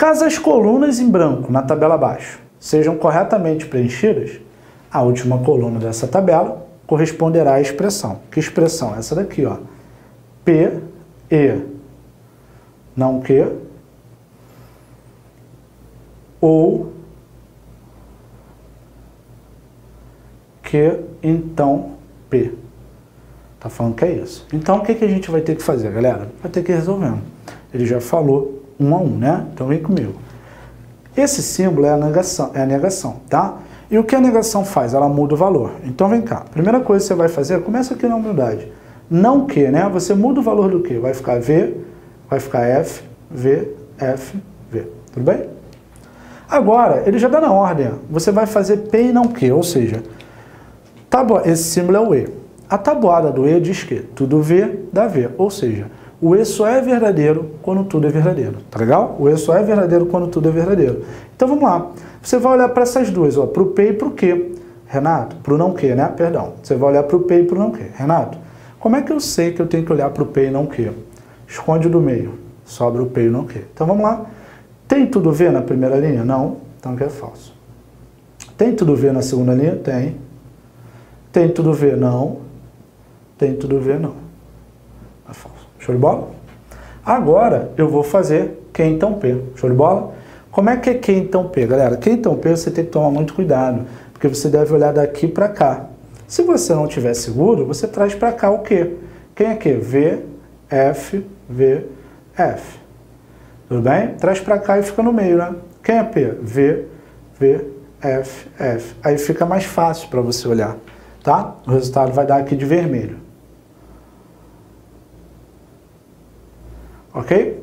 Caso as colunas em branco na tabela abaixo sejam corretamente preenchidas, a última coluna dessa tabela corresponderá à expressão. Que expressão? Essa daqui, ó. PE, não Q, ou Q, então P. Tá falando que é isso. Então, o que que a gente vai ter que fazer, galera? Vai ter que ir resolvendo. Ele já falou um a um, né? Então, vem comigo. Esse símbolo é a negação, tá? E o que a negação faz? Ela muda o valor. Então, vem cá. Primeira coisa que você vai fazer, começa aqui na humildade. Não que, né? Você muda o valor do que? Vai ficar V, vai ficar F, V, F, V. Tudo bem? Agora, ele já dá na ordem. Você vai fazer P e não que, ou seja, esse símbolo é o E. A tabuada do E diz que tudo V dá V, ou seja, o E só é verdadeiro quando tudo é verdadeiro, tá legal? O E só é verdadeiro quando tudo é verdadeiro. Então vamos lá, você vai olhar para essas duas, ó, para o P e para o Q, Renato, para o não Q, né? Perdão, você vai olhar para o P e para o não Q. Renato, como é que eu sei que eu tenho que olhar para o P e não Q? Esconde do meio, sobra o P e não Q. Então vamos lá, tem tudo V na primeira linha? Não, então que é falso. Tem tudo V na segunda linha? Tem. Tem tudo V? Não. Tem tudo a ver, não. É falso. Show de bola? Agora eu vou fazer Q então P. Show de bola? Como é que é Q então P, galera? Q então P você tem que tomar muito cuidado, porque você deve olhar daqui para cá. Se você não tiver seguro, você traz para cá o Q. Quem é Q? V, F, V, F. Tudo bem? Traz para cá e fica no meio, né? Quem é P? V, V, F, F. Aí fica mais fácil para você olhar, tá? O resultado vai dar aqui de vermelho. Ok?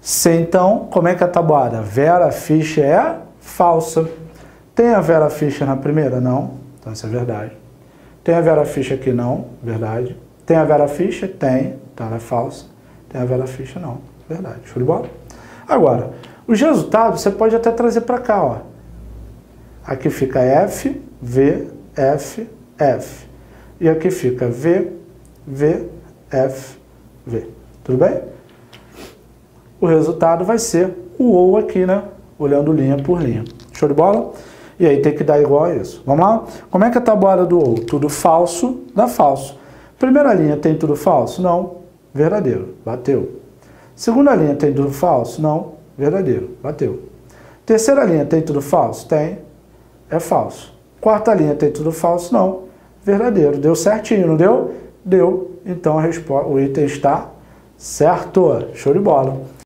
C, então, como é que é a tabuada? Vera Fischer é falsa. Tem a Vera Fischer na primeira? Não. Então, isso é verdade. Tem a Vera Fischer aqui? Não. Verdade. Tem a Vera Fischer? Tem. Então, ela é falsa. Tem a Vera Fischer? Não. Verdade. Show de bola? Agora, os resultados você pode até trazer para cá, ó. Aqui fica F, V, F, F. E aqui fica V, V, F, V. Tudo bem? O resultado vai ser o OU aqui, né? Olhando linha por linha. Show de bola? E aí tem que dar igual a isso. Vamos lá? Como é que é a tabuada do OU? Tudo falso dá falso. Primeira linha tem tudo falso? Não. Verdadeiro. Bateu. Segunda linha tem tudo falso? Não. Verdadeiro. Bateu. Terceira linha tem tudo falso? Tem. É falso. Quarta linha tem tudo falso? Não. Verdadeiro. Deu certinho, não deu? Deu. Então a resposta, o item está certo. Show de bola.